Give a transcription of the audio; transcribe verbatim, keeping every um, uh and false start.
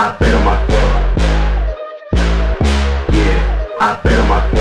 I bet on myself. Yeah, I bet on myself.